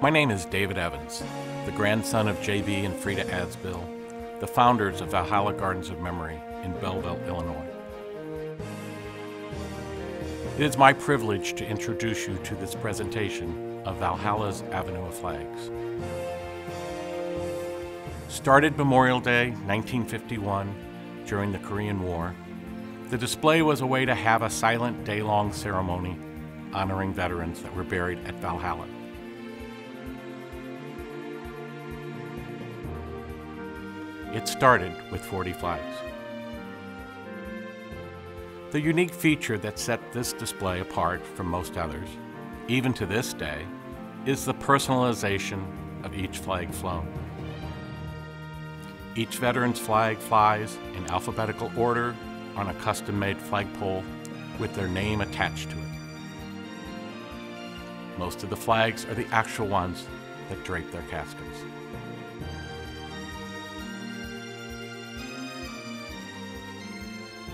My name is David Evans, the grandson of J.B. and Freda Asbill, the founders of Valhalla Gardens of Memory in Belleville, Illinois. It is my privilege to introduce you to this presentation of Valhalla's Avenue of Flags. Started Memorial Day 1951 during the Korean War, the display was a way to have a silent day-long ceremony honoring veterans that were buried at Valhalla. It started with 40 flags. The unique feature that set this display apart from most others, even to this day, is the personalization of each flag flown. Each veteran's flag flies in alphabetical order on a custom-made flagpole with their name attached to it. Most of the flags are the actual ones that drape their caskets.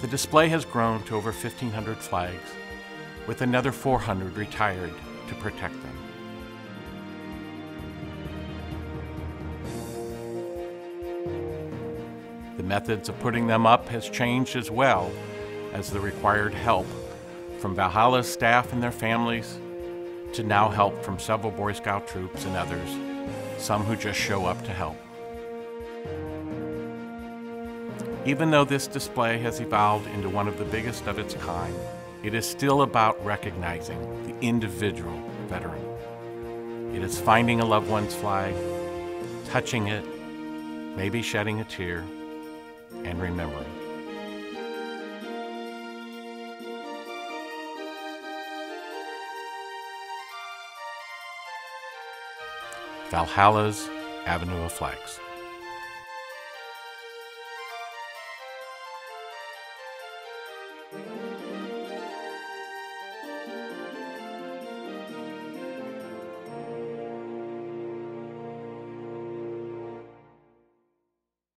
The display has grown to over 1,500 flags, with another 400 retired to protect them. The methods of putting them up has changed, as well as the required help from Valhalla's staff and their families, to now help from several Boy Scout troops and others, some who just show up to help. Even though this display has evolved into one of the biggest of its kind, it is still about recognizing the individual veteran. It is finding a loved one's flag, touching it, maybe shedding a tear, and remembering. Valhalla's Avenue of Flags.